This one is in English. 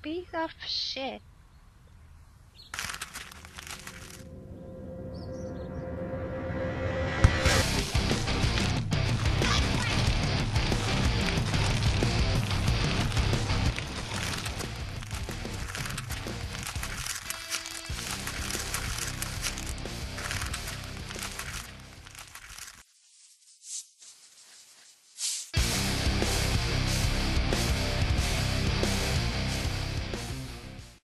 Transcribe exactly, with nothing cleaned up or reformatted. Piece of shit.